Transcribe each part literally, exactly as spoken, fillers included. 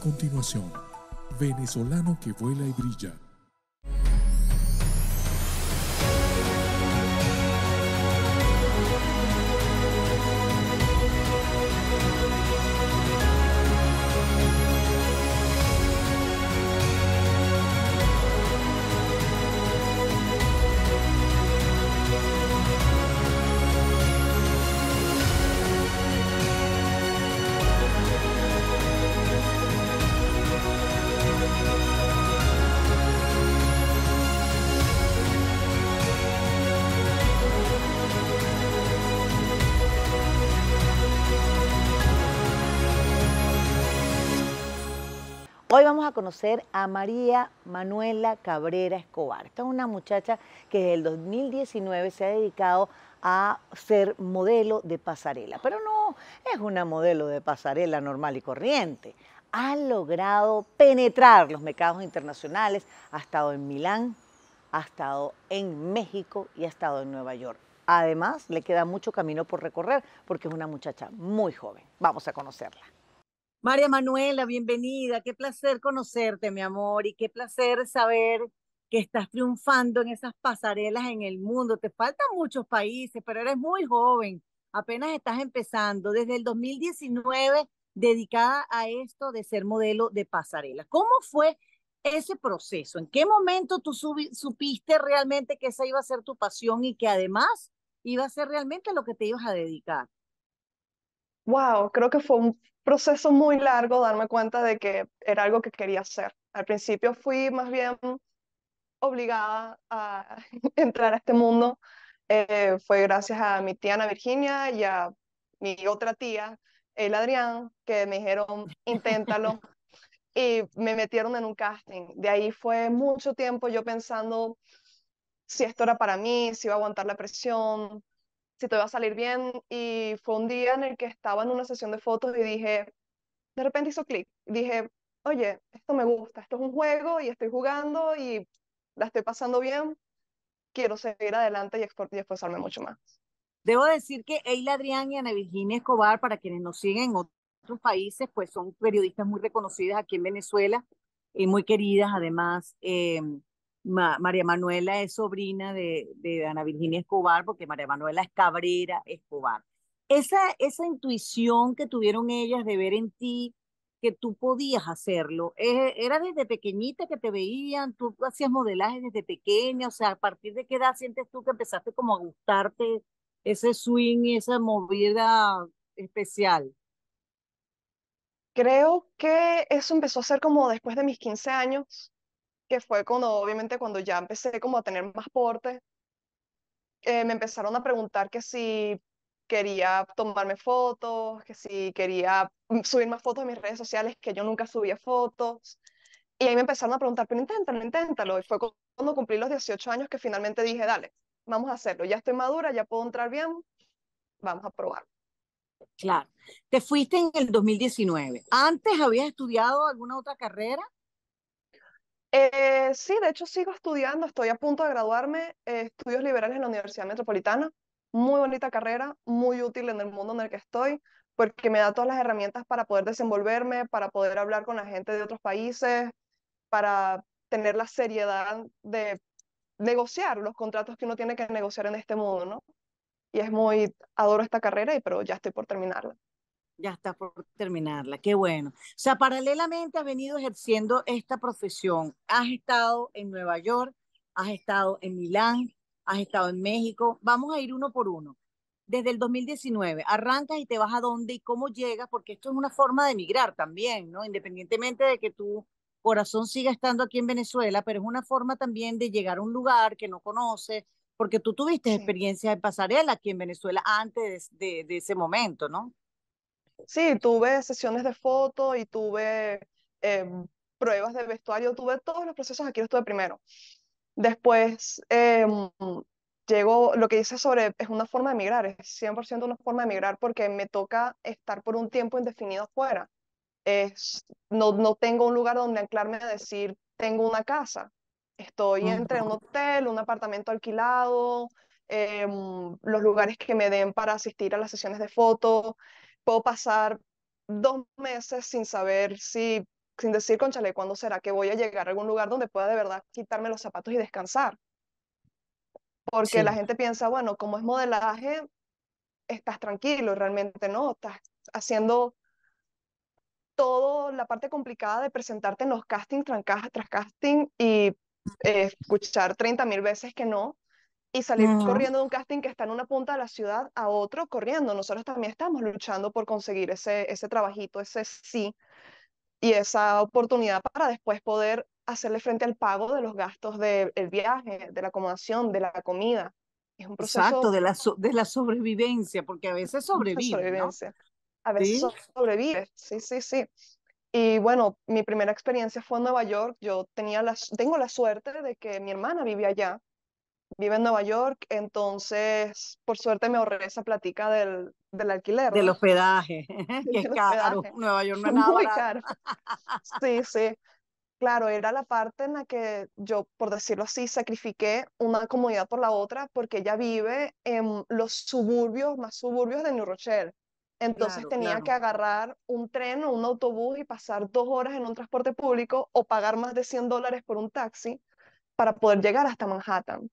continuación, Venezolano que Vuela y Brilla. Hoy vamos a conocer a María Manuela Cabrera Escobar. Esta es una muchacha que desde el dos mil diecinueve se ha dedicado a ser modelo de pasarela. Pero no es una modelo de pasarela normal y corriente. Ha logrado penetrar los mercados internacionales. Ha estado en Milán, ha estado en México y ha estado en Nueva York. Además, le queda mucho camino por recorrer porque es una muchacha muy joven. Vamos a conocerla. María Manuela, bienvenida, qué placer conocerte, mi amor, y qué placer saber que estás triunfando en esas pasarelas en el mundo. Te faltan muchos países, pero eres muy joven, apenas estás empezando, desde el dos mil diecinueve dedicada a esto de ser modelo de pasarelas. ¿Cómo fue ese proceso? ¿En qué momento tú supiste realmente que esa iba a ser tu pasión y que además iba a ser realmente lo que te ibas a dedicar? Wow, creo que fue un proceso muy largo darme cuenta de que era algo que quería hacer. Al principio fui más bien obligada a entrar a este mundo. Eh, fue gracias a mi tía Ana Virginia y a mi otra tía, Elia Adrián, que me dijeron, inténtalo, y me metieron en un casting. De ahí fue mucho tiempo yo pensando si esto era para mí, si iba a aguantar la presión, si te va a salir bien, y fue un día en el que estaba en una sesión de fotos y dije, de repente hizo clic, dije, oye, esto me gusta, esto es un juego y estoy jugando y la estoy pasando bien, quiero seguir adelante y, y esforzarme mucho más. Debo decir que Elia Adrián y Ana Virginia Escobar, para quienes nos siguen en otros países, pues son periodistas muy reconocidas aquí en Venezuela, y muy queridas además. eh, Ma María Manuela es sobrina de, de Ana Virginia Escobar, porque María Manuela es Cabrera Escobar. Esa, esa intuición que tuvieron ellas de ver en ti que tú podías hacerlo, ¿era desde pequeñita que te veían? ¿Tú hacías modelaje desde pequeña? O sea, ¿a partir de qué edad sientes tú que empezaste como a gustarte ese swing y esa movida especial? Creo que eso empezó a ser como después de mis quince años, que fue cuando, obviamente, cuando ya empecé como a tener más porte. Eh, me empezaron a preguntar que si quería tomarme fotos, que si quería subir más fotos en mis redes sociales, que yo nunca subía fotos, y ahí me empezaron a preguntar, pero inténtalo, inténtalo, y fue cuando cumplí los dieciocho años que finalmente dije, dale, vamos a hacerlo, ya estoy madura, ya puedo entrar bien, vamos a probarlo. Claro, te fuiste en el dos mil diecinueve, ¿antes habías estudiado alguna otra carrera? Eh, sí, de hecho sigo estudiando, estoy a punto de graduarme, eh, estudios liberales en la Universidad Metropolitana, muy bonita carrera, muy útil en el mundo en el que estoy, porque me da todas las herramientas para poder desenvolverme, para poder hablar con la gente de otros países, para tener la seriedad de negociar los contratos que uno tiene que negociar en este mundo, ¿no? Y es muy, adoro esta carrera, y, pero ya estoy por terminarla. Ya está por terminarla, qué bueno. O sea, paralelamente has venido ejerciendo esta profesión. Has estado en Nueva York, has estado en Milán, has estado en México. Vamos a ir uno por uno. Desde el dos mil diecinueve, ¿arrancas y te vas a dónde y cómo llegas? Porque esto es una forma de emigrar también, ¿no? Independientemente de que tu corazón siga estando aquí en Venezuela, pero es una forma también de llegar a un lugar que no conoces, porque tú tuviste experiencias de pasarela aquí en Venezuela antes de, de, de ese momento, ¿no? Sí, tuve sesiones de fotos y tuve eh, pruebas de vestuario, tuve todos los procesos, aquí los tuve primero. Después eh, llegó, lo que dice sobre, es una forma de emigrar, es cien por ciento una forma de emigrar porque me toca estar por un tiempo indefinido afuera. Es, no, no tengo un lugar donde anclarme a decir, tengo una casa. Estoy entre un hotel, un apartamento alquilado, eh, los lugares que me den para asistir a las sesiones de fotos. Puedo pasar dos meses sin saber si sin decir, cónchale, ¿cuándo será que voy a llegar a algún lugar donde pueda de verdad quitarme los zapatos y descansar? Porque sí. La gente piensa, bueno, como es modelaje, estás tranquilo, realmente no, estás haciendo toda la parte complicada de presentarte en los castings tras casting y eh, escuchar treinta mil veces que no y salir uh-huh. corriendo de un casting que está en una punta de la ciudad a otro corriendo. Nosotros también estamos luchando por conseguir ese, ese trabajito, ese sí y esa oportunidad para después poder hacerle frente al pago de los gastos del de viaje, de la acomodación, de la comida. Es un proceso. Exacto, de la, so, de la sobrevivencia, porque a veces sobrevive, sobrevivencia. ¿No? A veces ¿Sí? sobrevive, sí, sí, sí. Y bueno, mi primera experiencia fue en Nueva York. Yo tenía la, tengo la suerte de que mi hermana vive allá, vive en Nueva York, entonces por suerte me ahorré esa platica del, del alquiler. Del hospedaje, que es caro. Nueva York no es nada muy barato. Caro. Sí, sí. Claro, era la parte en la que yo, por decirlo así, sacrifiqué una comunidad por la otra, porque ella vive en los suburbios, más suburbios de New Rochelle. Entonces claro, tenía claro. que agarrar un tren o un autobús y pasar dos horas en un transporte público o pagar más de cien dólares por un taxi para poder llegar hasta Manhattan.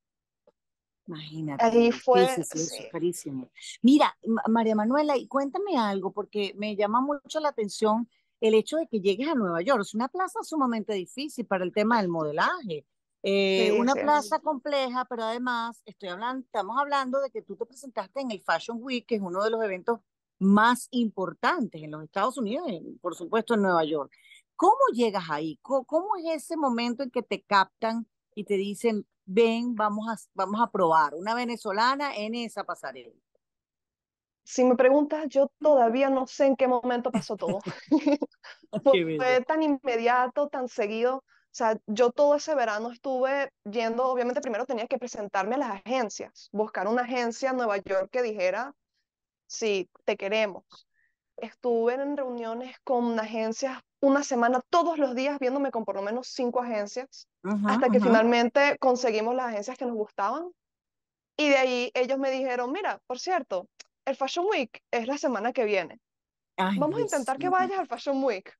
Imagínate. Ahí fue. Sí, sí, sí, carísimo. Mira, María Manuela, y cuéntame algo, porque me llama mucho la atención el hecho de que llegues a Nueva York. Es una plaza sumamente difícil para el tema del modelaje. Eh, sí, una sí. plaza compleja, pero además estoy hablando, estamos hablando de que tú te presentaste en el Fashion Week, que es uno de los eventos más importantes en los Estados Unidos, en, por supuesto en Nueva York. ¿Cómo llegas ahí? ¿Cómo, cómo es ese momento en que te captan y te dicen, ven, vamos a, vamos a probar una venezolana en esa pasarela? Si me preguntas, yo todavía no sé en qué momento pasó todo. Fue tan inmediato, tan seguido. O sea, yo todo ese verano estuve yendo, obviamente primero tenía que presentarme a las agencias, buscar una agencia en Nueva York que dijera, sí, te queremos. Estuve en reuniones con agencias una semana, todos los días, viéndome con por lo menos cinco agencias, uh-huh, hasta que uh-huh. finalmente conseguimos las agencias que nos gustaban. Y de ahí ellos me dijeron, mira, por cierto, el Fashion Week es la semana que viene. Ay, vamos a intentar sí. que vayas al Fashion Week.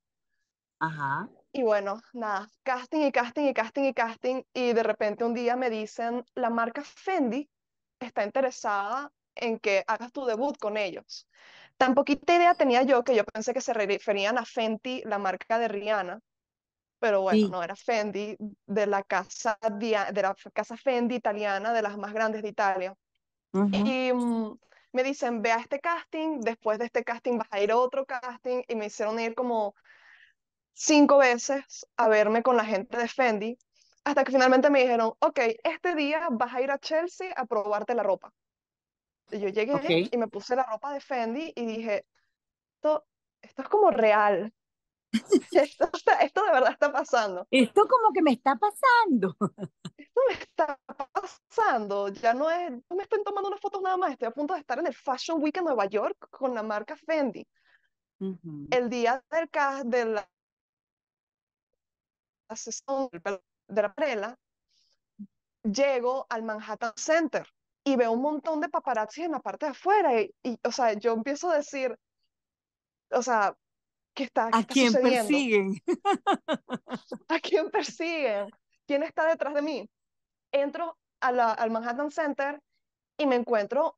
Ajá. Y bueno, nada, casting y casting y casting y casting. Y de repente un día me dicen, la marca Fendi está interesada en que hagas tu debut con ellos. Tan poquita idea tenía yo que yo pensé que se referían a Fenty, la marca de Rihanna. Pero bueno, sí. no era Fendi, de la casa, de la casa Fendi italiana, de las más grandes de Italia. Uh-huh. Y Um, me dicen, ve a este casting, después de este casting vas a ir a otro casting, y me hicieron ir como cinco veces a verme con la gente de Fendi, hasta que finalmente me dijeron, ok, este día vas a ir a Chelsea a probarte la ropa. Y yo llegué okay. y me puse la ropa de Fendi y dije, esto, esto es como real. Esto, esto de verdad está pasando. Esto como que me está pasando. Esto me está pasando. Ya no es, no me están tomando unas fotos nada más. Estoy a punto de estar en el Fashion Week en Nueva York con la marca Fendi. Uh-huh. El día del cast de la sesión de la prela, llego al Manhattan Center y veo un montón de paparazzis en la parte de afuera. Y, y o sea, yo empiezo a decir, o sea, ¿Qué está, qué ¿a está quién sucediendo? Persiguen? ¿A quién persiguen? ¿Quién está detrás de mí? Entro a la, al Manhattan Center y me encuentro,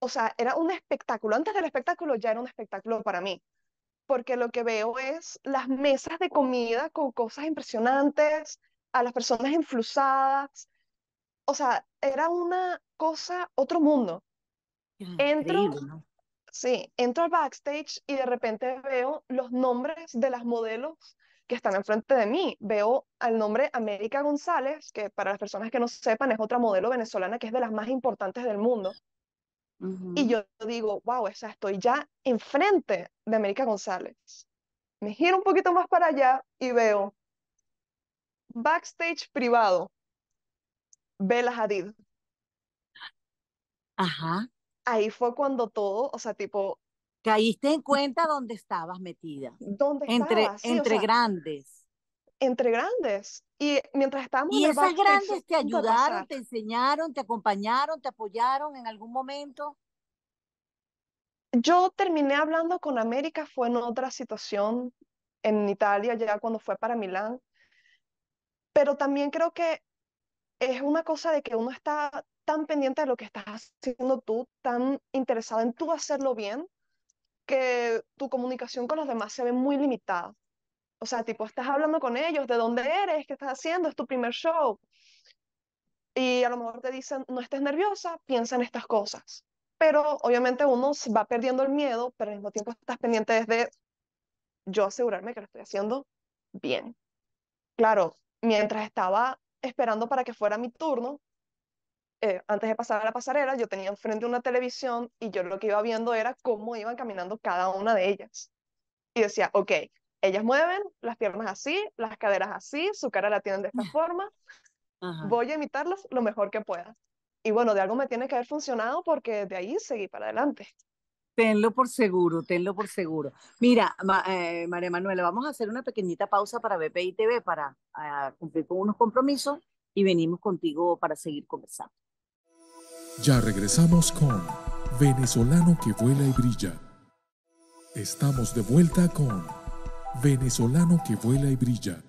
o sea, era un espectáculo. Antes del espectáculo ya era un espectáculo para mí, porque lo que veo es las mesas de comida con cosas impresionantes, a las personas enflusadas. O sea, era una cosa, otro mundo. Entro... ¿no? Sí, entro al backstage y de repente veo los nombres de las modelos que están enfrente de mí. Veo al nombre América González, que para las personas que no sepan es otra modelo venezolana que es de las más importantes del mundo. Uh-huh. Y yo digo, wow, o sea, estoy ya enfrente de América González. Me giro un poquito más para allá y veo backstage privado, Bella Hadid. Ajá. Ahí fue cuando todo, o sea, tipo... Caíste en cuenta dónde estabas metida. ¿Dónde entre, estabas? Sí, entre o sea, grandes. Entre grandes. Y mientras estábamos... ¿Y esas grandes te ayudaron, te enseñaron, te acompañaron, te apoyaron en algún momento? Yo terminé hablando con América, fue en otra situación. en Italia ya cuando fue para Milán. Pero también creo que es una cosa de que uno está tan pendiente de lo que estás haciendo tú, tan interesado en tú hacerlo bien, que tu comunicación con los demás se ve muy limitada. O sea, tipo, estás hablando con ellos, de dónde eres, qué estás haciendo, es tu primer show. Y a lo mejor te dicen, no estés nerviosa, piensa en estas cosas. Pero obviamente uno va perdiendo el miedo, pero al mismo tiempo estás pendiente desde yo asegurarme que lo estoy haciendo bien. Claro, mientras estaba esperando para que fuera mi turno, eh, antes de pasar a la pasarela, yo tenía enfrente una televisión y yo lo que iba viendo era cómo iban caminando cada una de ellas. Y decía, ok, ellas mueven las piernas así, las caderas así, su cara la tienen de esta forma, ajá, voy a imitarlas lo mejor que pueda. Y bueno, de algo me tiene que haber funcionado porque de ahí seguí para adelante. Tenlo por seguro, tenlo por seguro. Mira, ma, eh, María Manuela, vamos a hacer una pequeñita pausa para V P I T V para eh, cumplir con unos compromisos y venimos contigo para seguir conversando. Ya regresamos con Venezolano que Vuela y Brilla. Estamos de vuelta con Venezolano que Vuela y Brilla.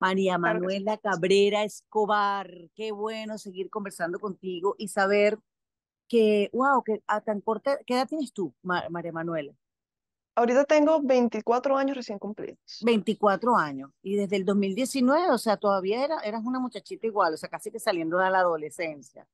María Manuela Cabrera Escobar, qué bueno seguir conversando contigo y saber que, wow, que a tan corta, ¿qué edad tienes tú, Mar María Manuela? Ahorita tengo veinticuatro años recién cumplidos. veinticuatro años, y desde el dos mil diecinueve, o sea, todavía era, eras una muchachita igual, o sea, casi que saliendo de la adolescencia.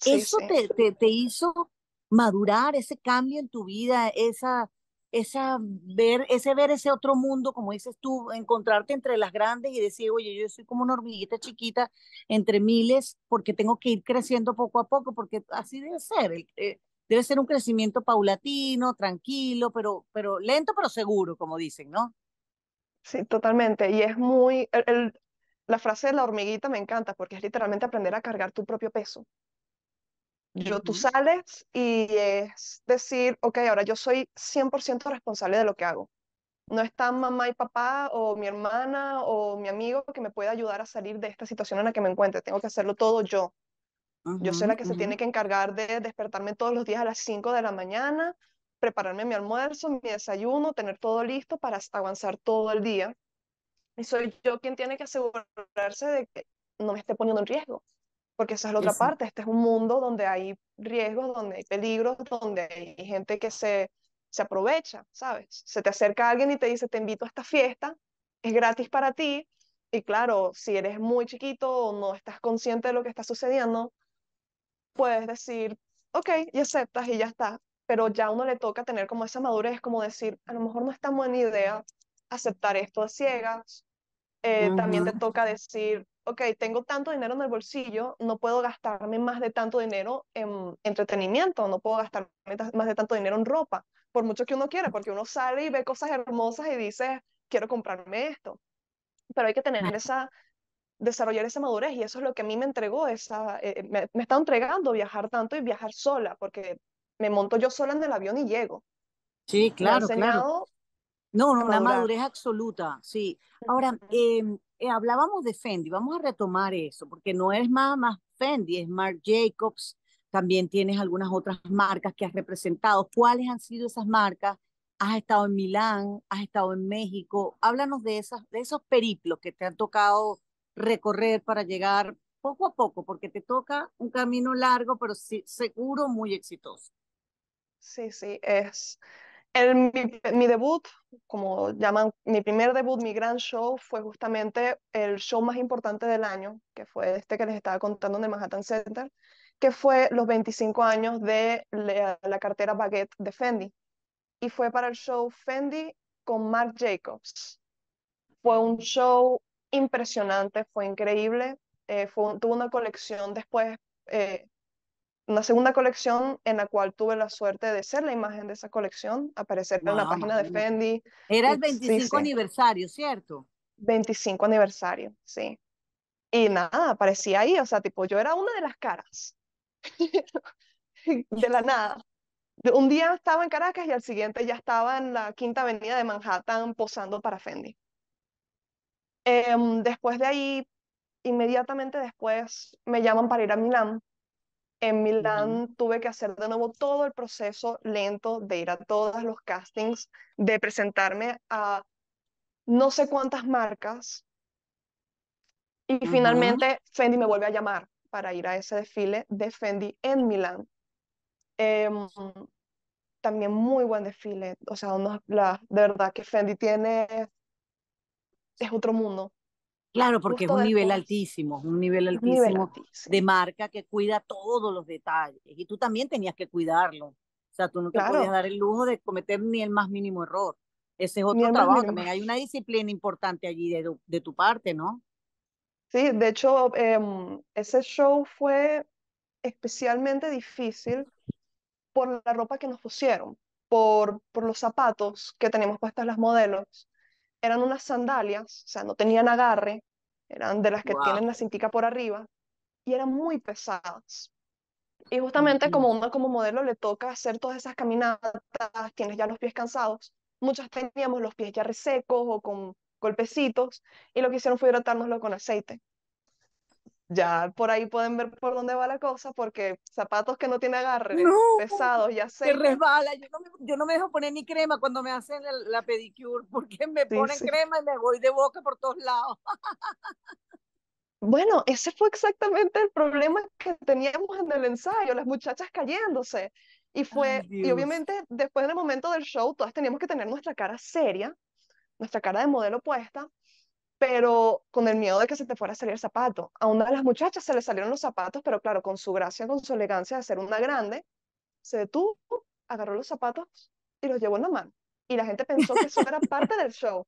Sí, ¿eso sí. Te, te, te hizo madurar, ese cambio en tu vida, esa... Esa ver, ese ver ese otro mundo, como dices tú, encontrarte entre las grandes y decir, oye, yo soy como una hormiguita chiquita entre miles porque tengo que ir creciendo poco a poco, porque así debe ser, debe ser un crecimiento paulatino, tranquilo, pero, pero lento pero seguro, como dicen, ¿no? Sí, totalmente, y es muy, el, el, la frase de la hormiguita me encanta porque es literalmente aprender a cargar tu propio peso. Yo, tú sales y es decir, ok, ahora yo soy cien por ciento responsable de lo que hago. No está mamá y papá o mi hermana o mi amigo que me pueda ayudar a salir de esta situación en la que me encuentre. Tengo que hacerlo todo yo. Uh-huh, yo soy la que uh-huh. se tiene que encargar de despertarme todos los días a las cinco de la mañana, prepararme mi almuerzo, mi desayuno, tener todo listo para avanzar todo el día. Y soy yo quien tiene que asegurarse de que no me esté poniendo en riesgo. Porque esa es la otra sí. parte, este es un mundo donde hay riesgos, donde hay peligros, donde hay gente que se, se aprovecha, ¿sabes? Se te acerca alguien y te dice, te invito a esta fiesta, es gratis para ti, y claro, si eres muy chiquito o no estás consciente de lo que está sucediendo, puedes decir, ok, y aceptas y ya está, pero ya a uno le toca tener como esa madurez, como decir, a lo mejor no es tan buena idea aceptar esto a ciegas, eh, uh-huh. también te toca decir, ok, tengo tanto dinero en el bolsillo, no puedo gastarme más de tanto dinero en entretenimiento, no puedo gastarme más de tanto dinero en ropa, por mucho que uno quiera, porque uno sale y ve cosas hermosas y dice, quiero comprarme esto. Pero hay que tener esa, desarrollar esa madurez, y eso es lo que a mí me entregó, esa, eh, me, me está entregando viajar tanto y viajar sola, porque me monto yo sola en el avión y llego. Sí, claro, claro. No, no, una madurez absoluta, sí. Ahora, eh, eh, hablábamos de Fendi, vamos a retomar eso, porque no es más, más Fendi, es Marc Jacobs, también tienes algunas otras marcas que has representado. ¿Cuáles han sido esas marcas? Has estado en Milán, has estado en México, háblanos de, esas, de esos periplos que te han tocado recorrer para llegar poco a poco, porque te toca un camino largo, pero sí, seguro muy exitoso. Sí, sí, es... El, mi, mi debut, como llaman, mi primer debut, mi gran show, fue justamente el show más importante del año, que fue este que les estaba contando en el Manhattan Center, que fue los veinticinco años de la, la cartera Baguette de Fendi. Y fue para el show Fendi con Marc Jacobs. Fue un show impresionante, fue increíble. Eh, fue un, tuve una colección después... Eh, una segunda colección en la cual tuve la suerte de ser la imagen de esa colección, aparecer en wow, la página de Fendi. Era el veinticinco sí, sí. aniversario, ¿cierto? veinticinco aniversario, sí. Y nada, aparecí ahí, o sea, tipo, yo era una de las caras. De la nada. Un día estaba en Caracas y al siguiente ya estaba en la Quinta Avenida de Manhattan posando para Fendi. Eh, después de ahí, inmediatamente después, me llaman para ir a Milán. En Milán uh-huh. tuve que hacer de nuevo todo el proceso lento de ir a todos los castings, de presentarme a no sé cuántas marcas, y Ujú. finalmente Fendi me vuelve a llamar para ir a ese desfile de Fendi en Milán. Em, También muy buen desfile, o sea, unos- la, de verdad que Fendi tiene, es otro mundo, Claro, porque es justo un nivel después, altísimo, un nivel un nivel altísimo de altísimo, marca que cuida todos los detalles. Y tú también tenías que cuidarlo. O sea, tú no te podías claro, dar el lujo de cometer ni el más mínimo error. Ese es ni otro el más trabajo mínimo. también. Hay una disciplina importante allí de tu, de tu parte, ¿no? Sí, de hecho, em, ese show fue especialmente difícil por la ropa que nos pusieron, por, por los zapatos que teníamos puestas las modelos. Eran unas sandalias, o sea, no tenían agarre, eran de las que tienen la Wow. cintica por arriba, y eran muy pesadas. Y justamente como uno como modelo le toca hacer todas esas caminatas, tienes ya los pies cansados, muchas teníamos los pies ya resecos o con golpecitos, y lo que hicieron fue hidratárnoslo con aceite. Ya por ahí pueden ver por dónde va la cosa, porque zapatos que no tienen agarre, No, pesados y se aceite, resbala. Yo no me, yo no me dejo poner ni crema cuando me hacen la, la pedicure, porque me sí, ponen sí. crema y me voy de boca por todos lados. Bueno, ese fue exactamente el problema que teníamos en el ensayo, las muchachas cayéndose. Y Ay, fue, y Dios. obviamente después del momento del show, todas teníamos que tener nuestra cara seria, nuestra cara de modelo puesta, pero con el miedo de que se te fuera a salir el zapato. A una de las muchachas se le salieron los zapatos, pero claro, con su gracia, con su elegancia de ser una grande, se detuvo, agarró los zapatos y los llevó en la mano. Y la gente pensó que eso era parte del show.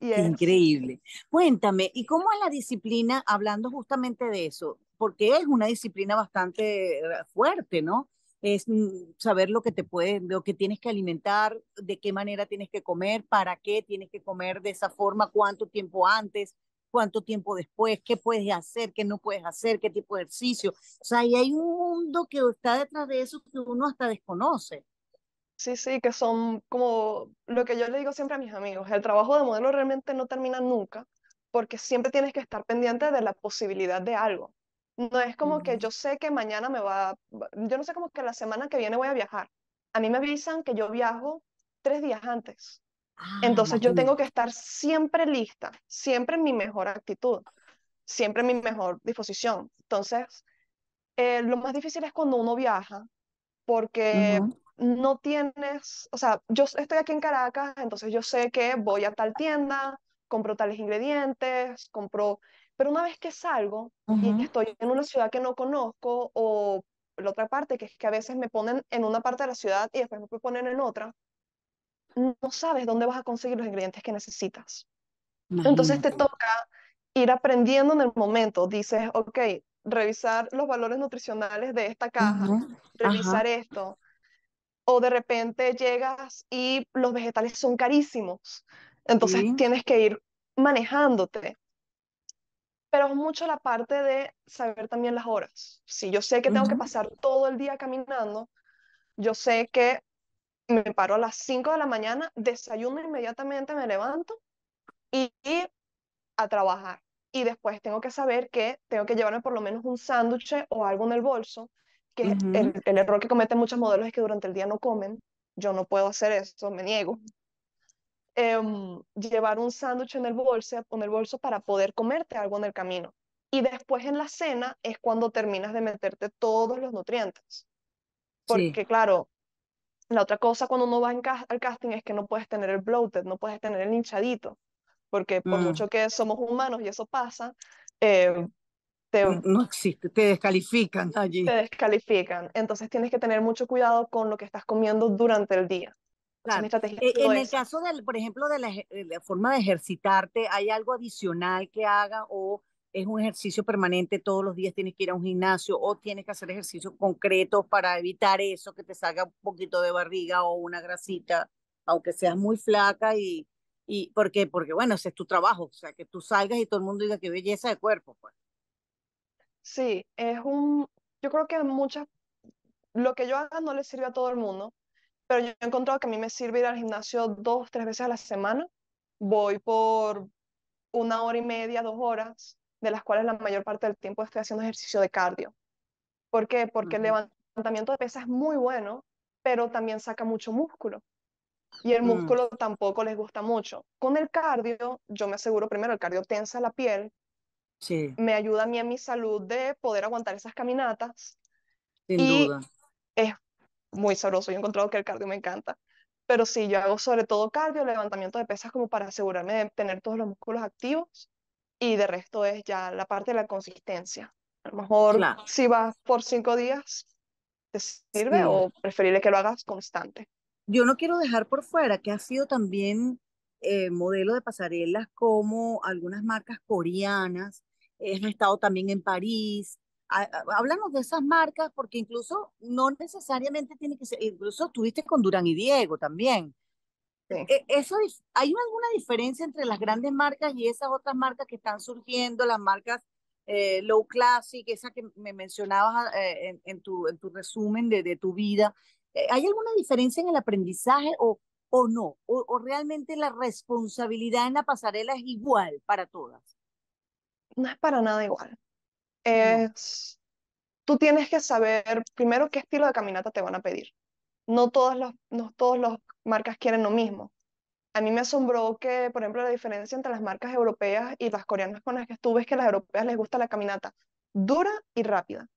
Y Qué es, increíble. Cuéntame, ¿y cómo es la disciplina, hablando justamente de eso? Porque es una disciplina bastante eh, fuerte, ¿no? Es mm, saber lo que te puedes, lo que tienes que alimentar, de qué manera tienes que comer, para qué tienes que comer de esa forma, cuánto tiempo antes, cuánto tiempo después, qué puedes hacer, qué no puedes hacer, qué tipo de ejercicio. O sea, y hay un mundo que está detrás de eso que uno hasta desconoce. sí, sí, que son como lo que yo le digo siempre a mis amigos, el trabajo de modelo realmente no termina nunca, porque siempre tienes que estar pendiente de la posibilidad de algo. No es como que Ujú. yo sé que mañana me va, va- yo no sé como que la semana que viene voy a viajar. A mí me avisan que yo viajo tres días antes. Ah, Entonces yo tengo imagínate. que estar siempre lista, siempre en mi mejor actitud, siempre en mi mejor disposición. Entonces, eh, lo más difícil es cuando uno viaja, porque Ujú. no tienes, o sea, yo s- estoy aquí en Caracas, entonces yo sé que voy a tal tienda, compro tales ingredientes, compro, pero una vez que salgo y Ujú. estoy en una ciudad que no conozco o la otra parte, que es que a veces me ponen en una parte de la ciudad y después me ponen en otra, no sabes dónde vas a conseguir los ingredientes que necesitas. Entonces te Imagínate. toca ir aprendiendo en el momento. Dices, ok, revisar los valores nutricionales de esta caja, Ujú. Ajá. revisar esto. O de repente llegas y los vegetales son carísimos. Entonces Sí, tienes que ir manejándote. Pero es mucho la parte de saber también las horas. Si yo sé que tengo que ujú, pasar todo el día caminando, yo sé que me paro a las cinco de la mañana, desayuno inmediatamente, me levanto y y a trabajar. Y después tengo que saber que tengo que llevarme por lo menos un sándwich o algo en el bolso, que es ujú. el, el error que cometen muchos modelos es que durante el día no comen. Yo no puedo hacer eso, me niego. Em, llevar un sándwich en el bolso, en el bolso para poder comerte algo en el camino. Y después en la cena es cuando terminas de meterte todos los nutrientes. Sí, Porque claro, la otra cosa cuando uno va en cas- al casting es que no puedes tener el bloated, no puedes tener el hinchadito, porque por mm, mucho que somos humanos y eso pasa, eh, te, n- no existe, te descalifican te allí. descalifican. Entonces tienes que tener mucho cuidado con lo que estás comiendo durante el día. Entonces mi Claro. estrategia ha E- sido En el esa. caso del, por ejemplo, de la, eje- de la forma de ejercitarte, ¿hay algo adicional que haga o es un ejercicio permanente? Todos los días tienes que ir a un gimnasio o tienes que hacer ejercicios concretos para evitar eso, que te salga un poquito de barriga o una grasita, aunque seas muy flaca y, y ¿por qué? Porque bueno, ese es tu trabajo, o sea, que tú salgas y todo el mundo diga qué belleza de cuerpo, pues. Sí, es un, yo creo que muchas, lo que yo haga no le sirve a todo el mundo, pero yo he encontrado que a mí me sirve ir al gimnasio dos, tres veces a la semana. Voy por una hora y media, dos horas, de las cuales la mayor parte del tiempo estoy haciendo ejercicio de cardio. ¿Por qué? Porque el Ujú. levantamiento de pesas es muy bueno, pero también saca mucho músculo. y el músculo mm. tampoco les gusta mucho. Con el cardio, yo me aseguro primero, el cardio tensa la piel, sí. me ayuda a mí en mi salud de poder aguantar esas caminatas. Sin y duda. Es muy sabroso, yo he encontrado que el cardio me encanta. Pero sí, yo hago sobre todo cardio, levantamiento de pesas como para asegurarme de tener todos los músculos activos y de resto es ya la parte de la consistencia. A lo mejor claro. si vas por cinco días, ¿te sirve sí. o preferible que lo hagas constante? Yo no quiero dejar por fuera que ha sido también eh, modelo de pasarelas como algunas marcas coreanas, has estado también en París. Háblanos de esas marcas, porque incluso no necesariamente tiene que ser, incluso estuviste con Durán y Diego también. Sí. Eso, ¿hay alguna diferencia entre las grandes marcas y esas otras marcas que están surgiendo, las marcas eh, Low Classic, esas que me mencionabas eh, en, en, tu, en tu resumen de, de tu vida? ¿Hay alguna diferencia en el aprendizaje o, o no? O, ¿O realmente la responsabilidad en la pasarela es igual para todas? No es para nada igual. Es, tú tienes que saber primero qué estilo de caminata te van a pedir. No todas las no todas las marcas quieren lo mismo. A mí me asombró que, por ejemplo, la diferencia entre las marcas europeas y las coreanas con las que estuve es que a las europeas les gusta la caminata dura y rápida.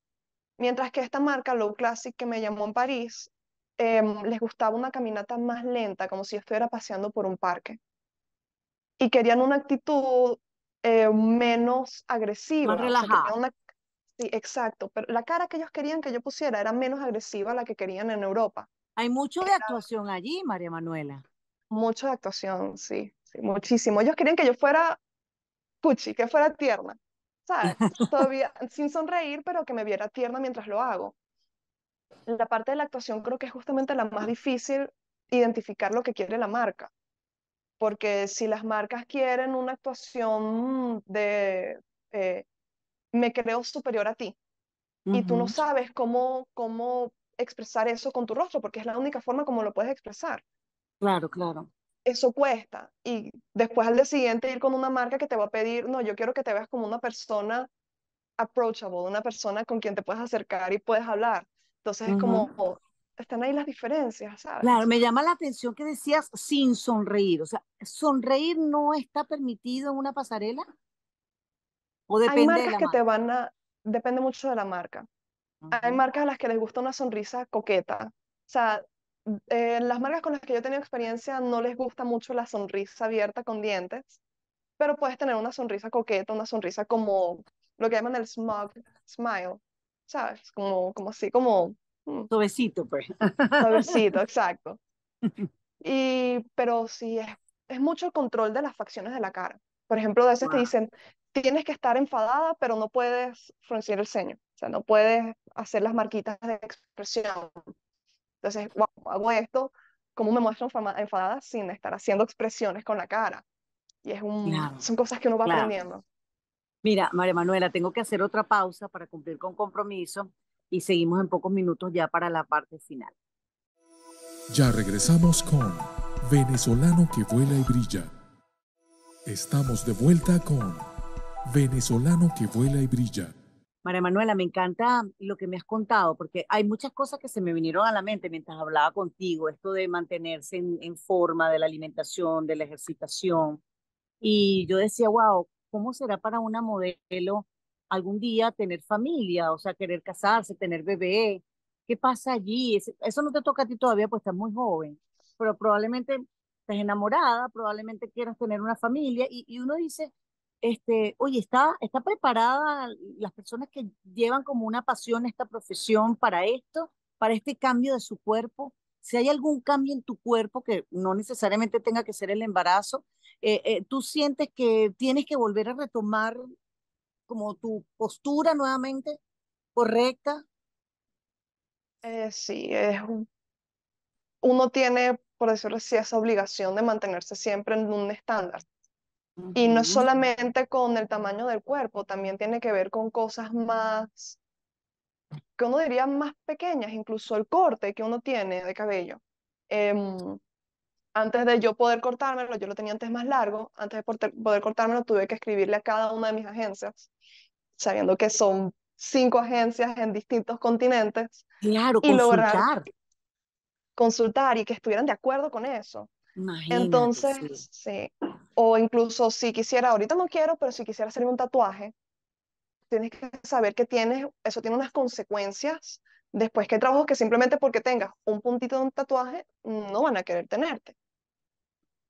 Mientras que esta marca, Low Classic, que me llamó en París, eh, les gustaba una caminata más lenta, como si yo estuviera paseando por un parque. Y querían una actitud Eh, menos agresiva. Más relajada. Una... Sí, exacto. Pero la cara que ellos querían que yo pusiera era menos agresiva a la que querían en Europa. Hay mucho era... de actuación allí, María Manuela. Mucho de actuación, sí, sí. Muchísimo. Ellos querían que yo fuera cuchi, que fuera tierna. ¿Sabes? Todavía sin sonreír, pero que me viera tierna mientras lo hago. La parte de la actuación creo que es justamente la más difícil, identificar lo que quiere la marca. Porque si las marcas quieren una actuación de eh, me creo superior a ti, uh-huh. y tú no sabes cómo, cómo expresar eso con tu rostro, porque es la única forma como lo puedes expresar. Claro, claro. Eso cuesta. Y después al día siguiente ir con una marca que te va a pedir, no, yo quiero que te veas como una persona approachable, una persona con quien te puedes acercar y puedes hablar. Entonces uh-huh. es como... están ahí las diferencias, ¿sabes? Claro, me llama la atención que decías sin sonreír. O sea, ¿sonreír no está permitido en una pasarela? ¿O depende Hay marcas de la que marca? Te van a... Depende mucho de la marca. Uh-huh. Hay marcas a las que les gusta una sonrisa coqueta. O sea, eh, las marcas con las que yo he tenido experiencia no les gusta mucho la sonrisa abierta con dientes, pero puedes tener una sonrisa coqueta, una sonrisa como lo que llaman el smug smile, ¿sabes? Como, como así, como... Suavecito, pues. Suavecito, exacto. Y, pero sí, es, es mucho el control de las facciones de la cara. Por ejemplo, a veces wow. te dicen, tienes que estar enfadada, pero no puedes fruncir el ceño. O sea, no puedes hacer las marquitas de expresión. Entonces, wow, hago esto, ¿cómo me muestro enfadada sin estar haciendo expresiones con la cara? Y es un, claro. son cosas que uno va claro. aprendiendo. Mira, María Manuela, tengo que hacer otra pausa para cumplir con compromiso. Y seguimos en pocos minutos ya para la parte final. Ya regresamos con Venezolano que Vuela y Brilla. Estamos de vuelta con Venezolano que Vuela y Brilla. María Manuela, me encanta lo que me has contado, porque hay muchas cosas que se me vinieron a la mente mientras hablaba contigo, esto de mantenerse en, en forma, de la alimentación, de la ejercitación. Y yo decía, wow, ¿cómo será para una modelo algún día tener familia, o sea, querer casarse, tener bebé? ¿Qué pasa allí? Eso no te toca a ti todavía, pues estás muy joven, pero probablemente estás enamorada, probablemente quieras tener una familia, y, y uno dice, este, oye, ¿está, está preparada las personas que llevan como una pasión esta profesión para esto, para este cambio de su cuerpo? Si hay algún cambio en tu cuerpo, que no necesariamente tenga que ser el embarazo, eh, eh, ¿tú sientes que tienes que volver a retomar como tu postura nuevamente correcta? Eh, sí, es un... uno tiene, por decirlo así, esa obligación de mantenerse siempre en un estándar. Uh-huh. Y no es solamente con el tamaño del cuerpo, también tiene que ver con cosas más, que uno diría más pequeñas, incluso el corte que uno tiene de cabello. Eh, Antes de yo poder cortármelo, yo lo tenía antes más largo, antes de poder cortármelo tuve que escribirle a cada una de mis agencias, sabiendo que son cinco agencias en distintos continentes. Claro, y consultar. Lograr, consultar y que estuvieran de acuerdo con eso. Imagínate, entonces, sí. sí. O incluso si quisiera, ahorita no quiero, pero si quisiera hacerme un tatuaje, tienes que saber que tienes, eso tiene unas consecuencias después, que hay trabajos que simplemente porque tengas un puntito de un tatuaje, no van a querer tenerte.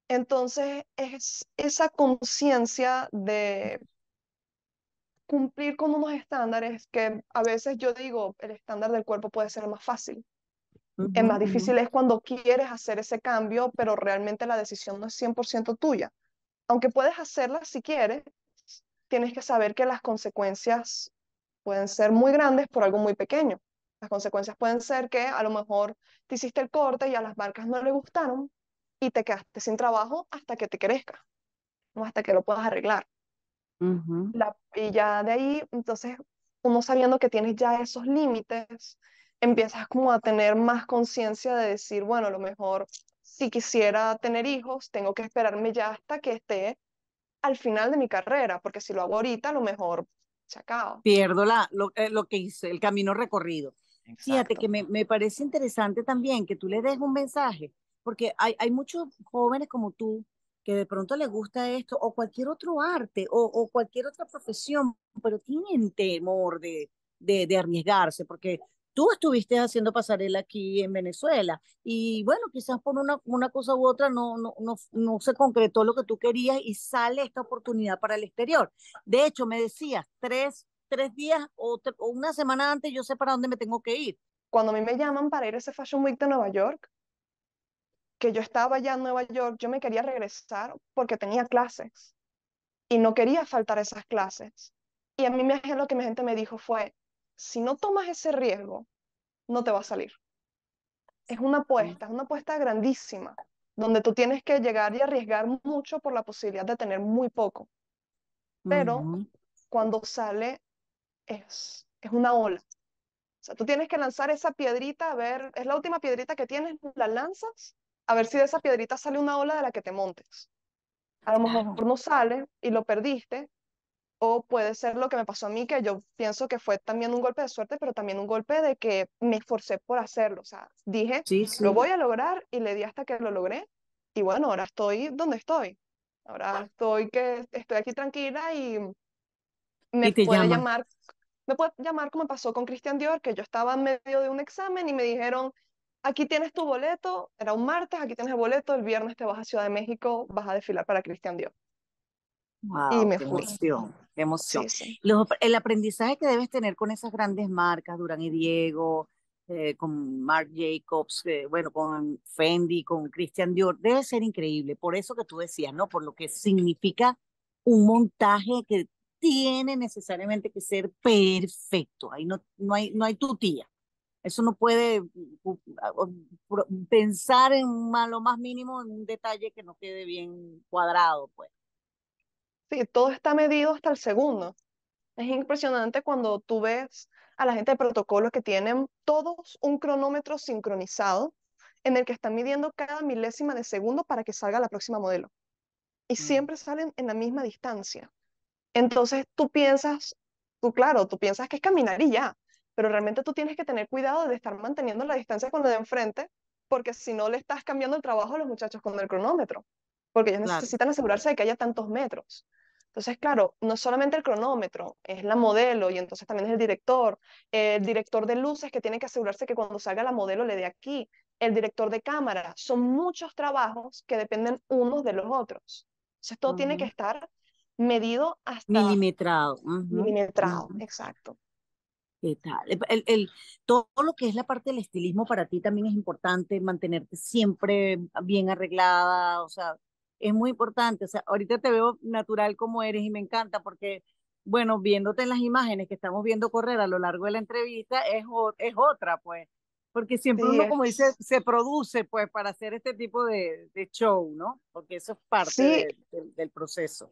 Entonces, es esa conciencia de cumplir con unos estándares que a veces yo digo, el estándar del cuerpo puede ser más fácil. Uh-huh. Es más difícil es cuando quieres hacer ese cambio, pero realmente la decisión no es cien por ciento tuya. Aunque puedes hacerla si quieres, tienes que saber que las consecuencias pueden ser muy grandes por algo muy pequeño. Las consecuencias pueden ser que a lo mejor te hiciste el corte y a las marcas no le gustaron y te quedaste sin trabajo hasta que te crezca, no hasta que lo puedas arreglar. Uh-huh. La, y ya de ahí, entonces, uno sabiendo que tienes ya esos límites, empiezas como a tener más conciencia de decir, bueno, a lo mejor si quisiera tener hijos, tengo que esperarme ya hasta que esté al final de mi carrera, porque si lo hago ahorita, a lo mejor se acaba. Pierdo la, lo, eh, lo que hice, el camino recorrido. Exacto. Fíjate que me, me parece interesante también que tú le des un mensaje, porque hay, hay muchos jóvenes como tú que de pronto les gusta esto, o cualquier otro arte, o, o cualquier otra profesión, pero tienen temor de, de, de arriesgarse, porque tú estuviste haciendo pasarela aquí en Venezuela, y bueno, quizás por una, una cosa u otra no, no, no, no se concretó lo que tú querías, y sale esta oportunidad para el exterior. De hecho, me decías, tres, tres días o, tre o una semana antes, yo sé para dónde me tengo que ir. Cuando a mí me llaman para ir a ese Fashion Week de Nueva York, que yo estaba allá en Nueva York, yo me quería regresar porque tenía clases y no quería faltar esas clases. Y a mí me, lo que mi gente me dijo fue, si no tomas ese riesgo, no te va a salir. Es una apuesta, es una apuesta grandísima, donde tú tienes que llegar y arriesgar mucho por la posibilidad de tener muy poco. Pero uh-huh. cuando sale, es, es una ola. O sea, tú tienes que lanzar esa piedrita, a ver, es la última piedrita que tienes, la lanzas, a ver si de esa piedrita sale una ola de la que te montes. A lo mejor no sale y lo perdiste, o puede ser lo que me pasó a mí, que yo pienso que fue también un golpe de suerte, pero también un golpe de que me esforcé por hacerlo. O sea, dije, sí, sí. lo voy a lograr, y le di hasta que lo logré, y bueno, ahora estoy donde estoy. Ahora estoy que estoy aquí tranquila y me ¿Y puede llama? llamar, me puede llamar como pasó con Christian Dior, que yo estaba en medio de un examen y me dijeron, aquí tienes tu boleto, era un martes, aquí tienes el boleto, el viernes te vas a Ciudad de México, vas a desfilar para Christian Dior. Wow, y me qué fui. emoción, qué emoción. Sí, sí. Los, el aprendizaje que debes tener con esas grandes marcas, Durán y Diego, eh, con Marc Jacobs, eh, bueno, con Fendi, con Christian Dior, debe ser increíble, por eso que tú decías, ¿no? Por lo que significa un montaje que tiene necesariamente que ser perfecto, ahí no, no hay, no hay tutía. Eso no puede pensar en lo más mínimo en un detalle que no quede bien cuadrado, pues. Sí, todo está medido hasta el segundo. Es impresionante cuando tú ves a la gente de protocolo que tienen todos un cronómetro sincronizado en el que están midiendo cada milésima de segundo para que salga la próxima modelo. Y mm. siempre salen en la misma distancia. Entonces tú piensas, tú claro, tú piensas que es caminar y ya. Pero realmente tú tienes que tener cuidado de estar manteniendo la distancia con la de enfrente, porque si no le estás cambiando el trabajo a los muchachos con el cronómetro, porque ellos claro. necesitan asegurarse de que haya tantos metros. Entonces, claro, no es solamente el cronómetro, es la modelo, y entonces también es el director, el director de luces que tiene que asegurarse que cuando salga la modelo le dé aquí, el director de cámara, son muchos trabajos que dependen unos de los otros. Entonces todo uh-huh. tiene que estar medido hasta... Milimetrado. Uh-huh. Milimetrado, uh-huh. exacto. ¿Qué tal? El, el, todo lo que es la parte del estilismo para ti también es importante, mantenerte siempre bien arreglada, o sea, es muy importante, o sea, ahorita te veo natural como eres y me encanta porque, bueno, viéndote en las imágenes que estamos viendo correr a lo largo de la entrevista, es, es otra, pues, porque siempre sí, uno, es. como dice, se produce, pues, para hacer este tipo de, de show, ¿no? Porque eso es parte sí. de, de, del proceso.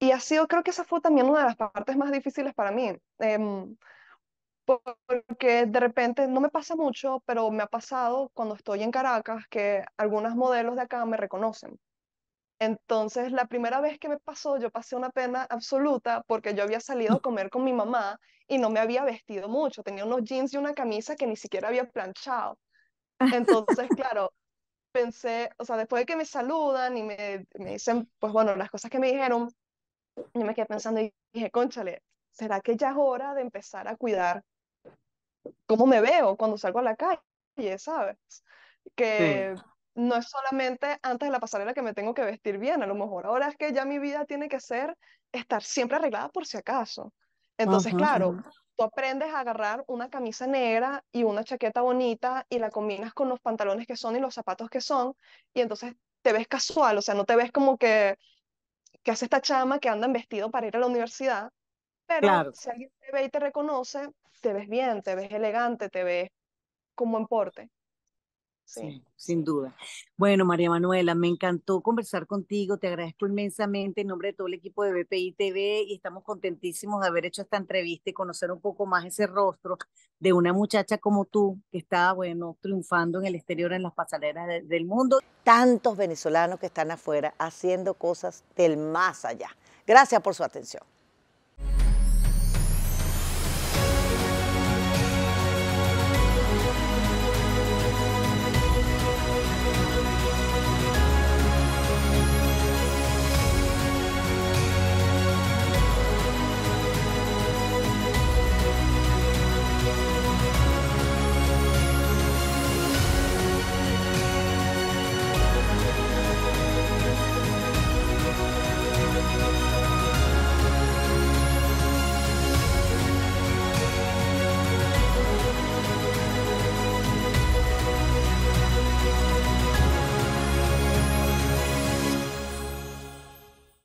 Y ha sido, creo que esa fue también una de las partes más difíciles para mí, eh, porque de repente, no me pasa mucho, pero me ha pasado cuando estoy en Caracas que algunas modelos de acá me reconocen. Entonces, la primera vez que me pasó, yo pasé una pena absoluta porque yo había salido a comer con mi mamá y no me había vestido mucho. Tenía unos jeans y una camisa que ni siquiera había planchado. Entonces, claro, pensé, o sea, después de que me saludan y me, me dicen, pues bueno, las cosas que me dijeron, yo me quedé pensando y dije, cónchale, ¿será que ya es hora de empezar a cuidar cómo me veo cuando salgo a la calle, sabes? Que Sí, no es solamente antes de la pasarela que me tengo que vestir bien, a lo mejor ahora es que ya mi vida tiene que ser estar siempre arreglada por si acaso. Entonces, ajá, claro, ajá. tú aprendes a agarrar una camisa negra y una chaqueta bonita y la combinas con los pantalones que son y los zapatos que son, y entonces te ves casual, o sea, no te ves como que, que hace esta chama que anda en vestido para ir a la universidad, pero Claro, si alguien te ve y te reconoce, te ves bien, te ves elegante, te ves con buen porte. Sí. sí, sin duda. Bueno, María Manuela, me encantó conversar contigo, te agradezco inmensamente en nombre de todo el equipo de VPItv y estamos contentísimos de haber hecho esta entrevista y conocer un poco más ese rostro de una muchacha como tú que está, bueno, triunfando en el exterior en las pasarelas de- del mundo. Tantos venezolanos que están afuera haciendo cosas del más allá. Gracias por su atención.